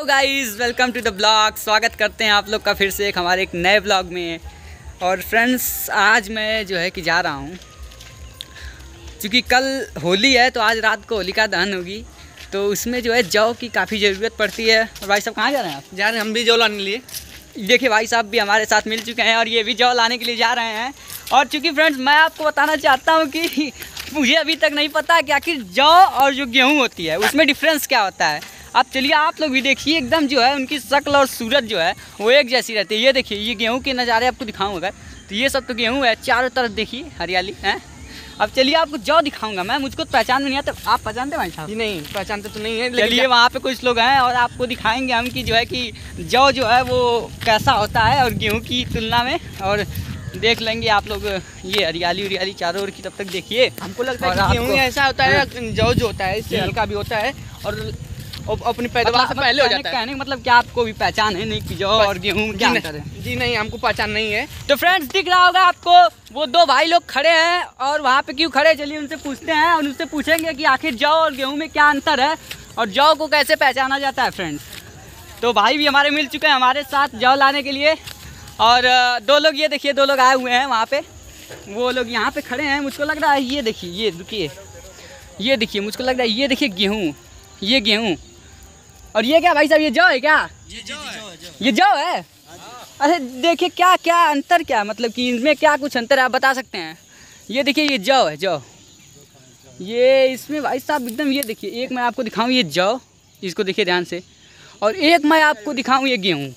Hello guys, welcome to the blog. स्वागत करते हैं आप लोग का फिर से एक हमारे एक नए ब्लॉग में। और फ्रेंड्स, आज मैं जो है कि जा रहा हूँ, क्योंकि कल होली है तो आज रात को होलिका दहन होगी, तो उसमें जो है जौ की काफ़ी ज़रूरत पड़ती है। और भाई साहब कहाँ जा रहे हैं आप? जा रहे हैं हम भी जौ लाने के लिए। देखिए भाई साहब भी हमारे साथ मिल चुके हैं और ये भी जौ लाने के लिए जा रहे हैं। और चूँकि फ्रेंड्स मैं आपको बताना चाहता हूँ कि मुझे अभी तक नहीं पता कि आखिर जौ और जो गेहूँ होती है उसमें डिफ्रेंस क्या होता है। अब चलिए आप लोग भी देखिए, एकदम जो है उनकी शक्ल और सूरत जो है वो एक जैसी रहती है। ये देखिए, ये गेहूं के नज़ारे आपको दिखाऊंगा। तो ये सब तो गेहूं है, चारों तरफ देखिए हरियाली है। अब चलिए आपको जौ दिखाऊंगा मैं, मुझको तो पहचान नहीं आता। आप पहचानते भाई साहब? नहीं पहचानते तो नहीं है। चलिए वहाँ पे कुछ लोग हैं और आपको दिखाएंगे हम कि जो है कि जौ जो है वो कैसा होता है और गेहूँ की तुलना में। और देख लेंगे आप लोग ये हरियाली उरियाली चारों ओर की, तब तक देखिए। हमको लगता है गेहूँ ऐसा होता है, जौ जो होता है इससे हल्का भी होता है और अपनी पैदावार से पहले हो जाता है। मतलब क्या आपको भी पहचान है नहीं कि जौ और गेहूँ क्या अंतर है? जी नहीं, हमको पहचान नहीं है। तो फ्रेंड्स दिख रहा होगा आपको, वो दो भाई लोग खड़े हैं और वहाँ पे क्यों खड़े, चलिए उनसे पूछते हैं और उनसे पूछेंगे कि आखिर जौ और गेहूँ में क्या अंतर है और जौ को कैसे पहचाना जाता है। फ्रेंड्स तो भाई भी हमारे मिल चुके हैं हमारे साथ जौ लाने के लिए। और दो लोग, ये देखिए दो लोग आए हुए हैं वहाँ पे, वो लोग यहाँ पे खड़े हैं। मुझको लग रहा है ये देखिए, ये रुकिए, ये देखिए, मुझको लग रहा है ये देखिए गेहूँ, ये गेहूँ। और ये क्या भाई साहब, ये जौ है क्या? ये जौ है। अरे देखिए क्या क्या अंतर, क्या मतलब कि इनमें क्या कुछ अंतर है आप बता सकते हैं? ये देखिए ये जौ है, जौ ये इसमें भाई साहब एकदम, ये देखिए एक मैं आपको दिखाऊं ये जौ, इसको देखिए ध्यान से, और एक मैं आपको दिखाऊं ये गेहूँ।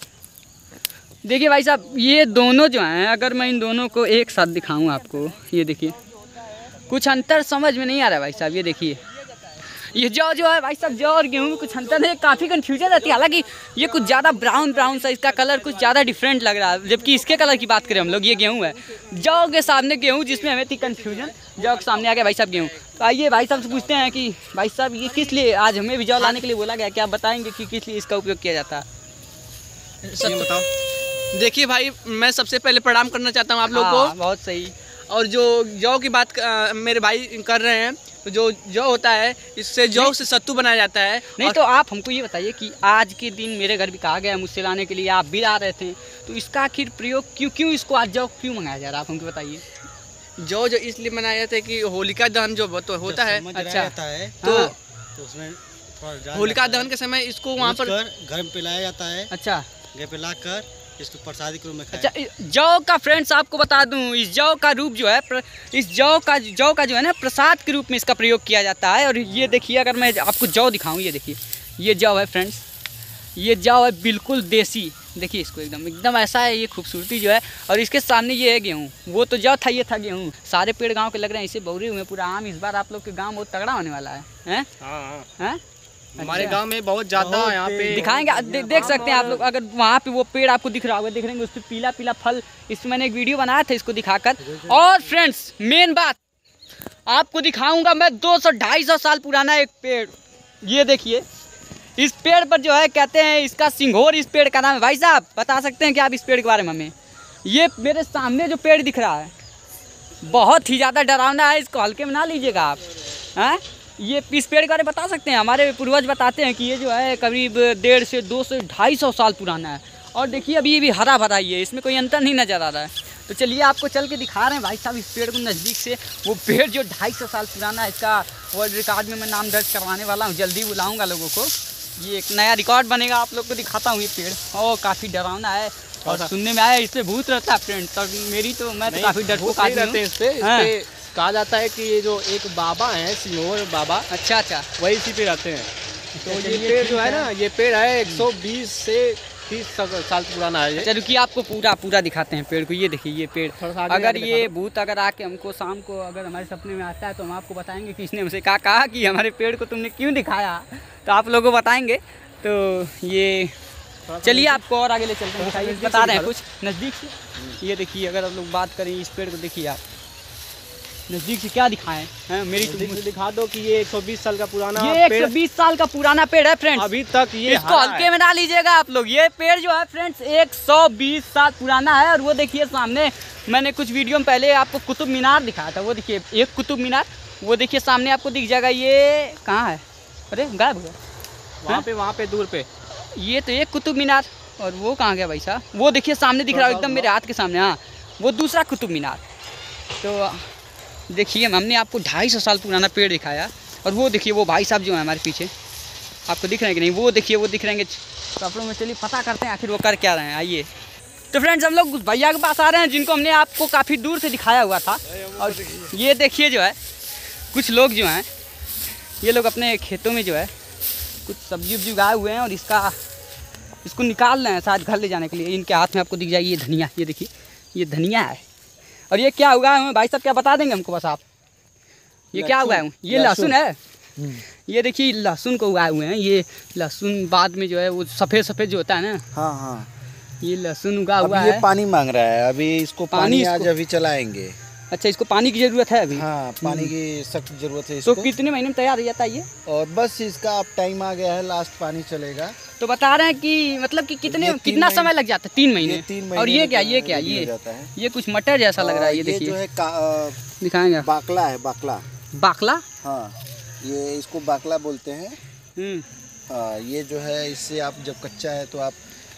देखिए भाई साहब ये दोनों जो हैं, अगर मैं इन दोनों को एक साथ दिखाऊँ आपको, ये देखिए कुछ अंतर समझ में नहीं आ रहा है भाई साहब। ये देखिए ये जौ जो है भाई साहब, जौ और गेहूं में कुछ अंतर है, काफ़ी कन्फ्यूजन रहती है। हालांकि ये कुछ ज़्यादा ब्राउन सा, इसका कलर कुछ ज़्यादा डिफरेंट लग रहा है, जबकि इसके कलर की बात करें हम लोग ये गेहूं है। जौ के सामने गेहूं, जिसमें हमें थी कन्फ्यूजन, जौ के सामने आ गया भाई साहब गेहूं। तो आइए भाई साहब से पूछते हैं कि भाई साहब ये किस लिए आज हमें भी जौ लाने के लिए बोला गया, क्या आप बताएँगे कि किस लिए इसका उपयोग किया जाता है? सर बताओ। देखिए भाई, मैं सबसे पहले प्रणाम करना चाहता हूँ आप लोग को। बहुत सही। और जो जौ की बात मेरे भाई कर रहे हैं, तो जो जौ होता है इससे, जौ से सत्तू बनाया जाता है। नहीं तो आप हमको ये बताइए कि आज के दिन मेरे घर भी कहा गया मुझसे लाने के लिए, आप भी ला रहे थे, तो इसका आखिर प्रयोग क्यों इसको आज जौ क्यों मंगाया जा रहा है, आप हमको बताइए। जौ जो इसलिए मनाया जाता है कि होलिका दहन जो होता है, अच्छा है, तो उसमें होलिका दहन के समय इसको वहाँ पर घर में पिलाया जाता है। अच्छा, घर पे ला कर इसको प्रसादी के रूप में। अच्छा, जौ का फ्रेंड्स आपको बता दूं, इस जौ का रूप जो है, इस जौ का जो है ना प्रसाद के रूप में इसका प्रयोग किया जाता है। और ये देखिए, अगर मैं आपको जौ दिखाऊं, ये देखिए ये जौ है फ्रेंड्स, ये जौ है बिल्कुल देसी। देखिए इसको एकदम ऐसा है, ये खूबसूरती जो है। और इसके सामने ये है गेहूँ, वो तो जौ था, ये था गेहूँ। सारे पेड़ गाँव के लग रहे हैं, इसे बौरे हुए पूरा आम। इस बार आप लोग के गाँव बहुत तगड़ा होने वाला है हमारे गांव में, बहुत ज्यादा यहाँ पे दिखाएंगे। देख सकते हैं आप लोग, अगर वहाँ पे वो पेड़ आपको दिख रहा होगा, देख रहे हैं उस पर पीला पीला फल। इसमें मैंने एक वीडियो बनाया था इसको दिखाकर। और फ्रेंड्स मेन बात आपको दिखाऊंगा मैं, 200-250 साल पुराना एक पेड़, ये देखिए इस पेड़ पर जो है कहते हैं इसका सिंघोर, इस पेड़ का नाम है। भाई साहब बता सकते हैं कि आप इस पेड़ के बारे में हमें? ये मेरे सामने जो पेड़ दिख रहा है बहुत ही ज़्यादा डरावना है, इसको हल्के में ना लीजिएगा आप। हैं, ये इस पेड़ के बारे में बता सकते हैं? हमारे पूर्वज बताते हैं कि ये जो है करीब 150-200-250 साल पुराना है। और देखिए अभी भी हरा भरा ही है, इसमें कोई अंतर नहीं नज़र आ रहा है। तो चलिए आपको चल के दिखा रहे हैं भाई साहब इस पेड़ को नज़दीक से। वो पेड़ जो 250 साल पुराना है, इसका वर्ल्ड रिकॉर्ड में मैं नाम दर्ज करवाने वाला हूँ, जल्दी बुलाऊँगा लोगों को, ये एक नया रिकॉर्ड बनेगा। आप लोग को दिखाता हूँ ये पेड़, और काफ़ी डरावना है और सुनने में आया इसमें भूत रहता है फ्रेंड्स। और मेरी तो, मैं तो काफ़ी डरपोक आदमी रहते हैं इससे। कहा जाता है कि ये जो एक बाबा है, सिंगोर बाबा, अच्छा, वही इसी पे रहते हैं। तो ये पेड़ जो है ना, ये पेड़ है 120 से 30 साल पुराना है। चलो कि आपको पूरा दिखाते हैं पेड़ को। ये देखिए ये पेड़, अगर ये भूत अगर आके हमको शाम को अगर हमारे सपने में आता है तो हम आपको बताएंगे कि इसने हमसे कहा कि हमारे पेड़ को तुमने क्यों दिखाया, तो आप लोगों को बताएंगे। तो ये चलिए आपको और आगे ले चलते हैं, बता रहे हैं कुछ नज़दीक से। ये देखिए, अगर आप लोग बात करें इस पेड़ को, देखिए आप नज़दीक से क्या दिखाएं है? मेरी तो दिखा दो कि ये 120 साल का पुराना, ये 120 साल का पुराना पेड़ है फ्रेंड्स। अभी तक ये इसको हल्के में ना लीजिएगा आप लोग। ये पेड़ जो है फ्रेंड्स 120 साल पुराना है। और वो देखिए सामने, मैंने कुछ वीडियो में पहले आपको कुतुब मीनार दिखाया था, वो देखिए एक कुतुब मीनार, वो देखिए सामने आपको दिख जाएगा। ये कहाँ है? अरे गायब हो गया, वहाँ पे दूर पे। ये तो एक कुतुब मीनार, और वो कहाँ गया भाई साहब? वो देखिए सामने दिख रहा है एकदम मेरे हाथ के सामने, हाँ वो दूसरा कुतुब मीनार। तो देखिए हमने आपको 250 साल पुराना पेड़ दिखाया, और वो देखिए वो भाई साहब जो हैं हमारे पीछे, आपको दिख रहे हैं कि नहीं? वो देखिए वो दिख रहे हैं कपड़ों में। चलिए पता करते हैं आखिर वो कर क्या रहे हैं, आइए। तो फ्रेंड्स हम लोग भैया के पास आ रहे हैं जिनको हमने आपको काफ़ी दूर से दिखाया हुआ था। और ये देखिए जो है कुछ लोग जो हैं ये लोग अपने खेतों में जो है कुछ सब्जी उब्जी उगाए हुए हैं, और इसको निकाल रहे हैं शायद घर ले जाने के लिए। इनके हाथ में आपको दिख जाए ये धनिया, ये देखिए ये धनिया है। और ये क्या उगाए हुए भाई साहब, क्या बता देंगे हमको बस आप? ये क्या उगाए हुए? ये लहसुन है। ये देखिए लहसुन को उगाए हुए हैं। ये लहसुन बाद में जो है वो सफ़ेद सफ़ेद जो होता है ना, हाँ हाँ ये लहसुन उगा हुआ है। पानी मांग रहा है अभी, इसको पानी आज अभी चलाएँगे। अच्छा, इसको पानी की जरूरत है अभी? हाँ पानी की सख्त जरूरत है इसको। तो कितने महीने में तैयार हो जाता है ये? और बस इसका अब टाइम आ गया है, लास्ट पानी चलेगा। तो बता रहे हैं कि मतलब कि कितना समय लग जाता है? 3 महीने। और ये क्या, ये क्या, ये कुछ मटर जैसा लग रहा है, ये देखिए जो है दिखाएंगे। बाकला है, बाकला, बाकला, हाँ ये इसको बाकला बोलते हैं। ये जो है इससे आप जब कच्चा है तो आप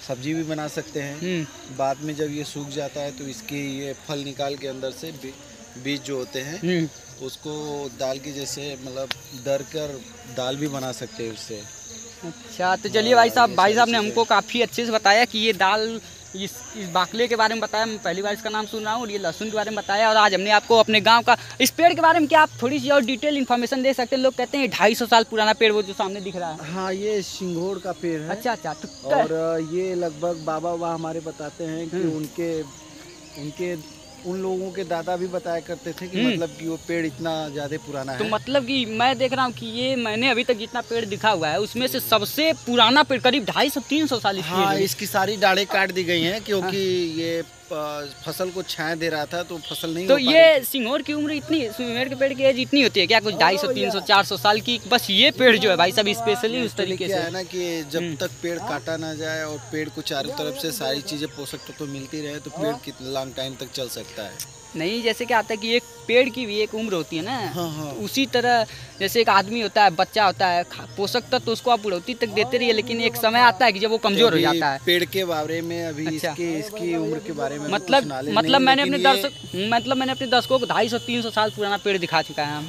सब्जी भी बना सकते हैं, बाद में जब ये सूख जाता है तो इसके ये फल निकाल के अंदर से बीज जो होते हैं उसको दाल की जैसे मतलब दर कर दाल भी बना सकते हैं उससे। अच्छा, तो चलिए भाई साहब ने हमको काफ़ी अच्छे से बताया कि ये दाल इस बाकले के बारे में बताया, मैं पहली बार इसका नाम सुन रहा हूँ, और ये लहसुन के बारे में बताया। और आज हमने आपको अपने गांव का इस पेड़ के बारे में क्या आप थोड़ी सी और डिटेल इन्फॉर्मेशन दे सकते हैं? लोग कहते हैं 250 साल पुराना पेड़ वो जो सामने दिख रहा है। हाँ ये सिंगोर का पेड़ है। अच्छा, और ये लगभग बाबा हमारे बताते हैं कि उन लोगों के दादा भी बताया करते थे कि मतलब कि वो पेड़ इतना ज़्यादा पुराना है। तो मतलब कि मैं देख रहा हूँ कि ये मैंने अभी तक जितना पेड़ दिखा हुआ है उसमें से सबसे पुराना पेड़ करीब 250-300 साल। हाँ इसकी सारी डाढ़ें काट दी गई हैं क्योंकि ये फसल को छाया दे रहा था तो फसल नहीं। तो ये सिंगोर की उम्र इतनी, सिंगोर के पेड़ की एज इतनी होती है क्या? कुछ 250-300-400 साल की बस ये पेड़ जो है भाई साहब स्पेशली उस तरीके से है ना कि जब तक पेड़ काटा ना जाए और पेड़ को चारों तरफ से सारी चीजें पोषक तत्व मिलती रहे तो पेड़ कितना लॉन्ग टाइम तक चल सकता है। नहीं जैसे क्या आता है कि एक पेड़ की भी एक उम्र होती है ना, हाँ हाँ। तो उसी तरह जैसे एक आदमी होता है, बच्चा होता है, पोषक तत्व तो उसको आप बढ़ोती तक देते रहिए, लेकिन एक समय आता है कि जब वो कमजोर हो जाता है। पेड़ के बारे में अभी इसकी उम्र के बारे में मतलब मैंने अपने दर्शकों को 250-300 साल पुराना पेड़ दिखा चुका है।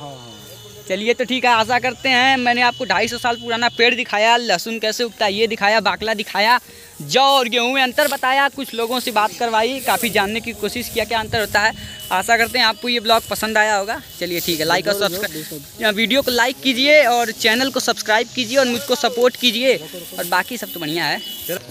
चलिए तो ठीक है, आशा करते हैं मैंने आपको 250 साल पुराना पेड़ दिखाया, लहसुन कैसे उगता है ये दिखाया, बाकला दिखाया, जौ और गेहूं में अंतर बताया, कुछ लोगों से बात करवाई, काफ़ी जानने की कोशिश किया क्या अंतर होता है। आशा करते हैं आपको ये ब्लॉग पसंद आया होगा। चलिए ठीक है, लाइक और सब्सक्राइब, वीडियो को लाइक कीजिए और चैनल को सब्सक्राइब कीजिए और मुझको सपोर्ट कीजिए, और बाकी सब तो बढ़िया है।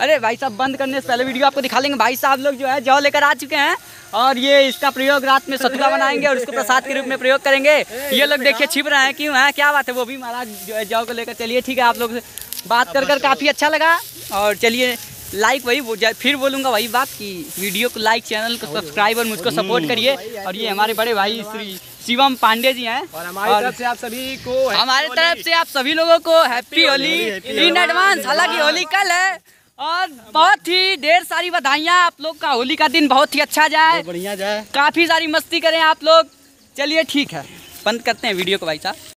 अरे भाई साहब बंद करने से पहले वीडियो आपको दिखा लेंगे। भाई साहब लोग जो है जौ लेकर आ चुके हैं, और ये इसका प्रयोग रात में सतुआ बनाएंगे और उसको प्रसाद के रूप में प्रयोग करेंगे। ये लोग देखिए छिप रहे हैं, क्यों है, क्या बात है? वो भी महाराज जो है जौ को लेकर। चलिए ठीक है, आप लोग से बात कर काफ़ी अच्छा लगा, और चलिए लाइक फिर बोलूँगा वही बात कि वीडियो को लाइक, चैनल को सब्सक्राइब और मुझको सपोर्ट करिए। और ये हमारे बड़े भाई श्री शिवम पांडे जी हैं, और हमारे तरफ से आप सभी लोगों को हैप्पी होली इन एडवांस। हालांकि होली कल है, और बहुत ही ढेर सारी बधाइयाँ। आप लोग का होली का दिन बहुत ही अच्छा जाए, बढ़िया जाए, काफ़ी सारी मस्ती करें आप लोग। चलिए ठीक है, बंद करते हैं वीडियो को भाई साहब।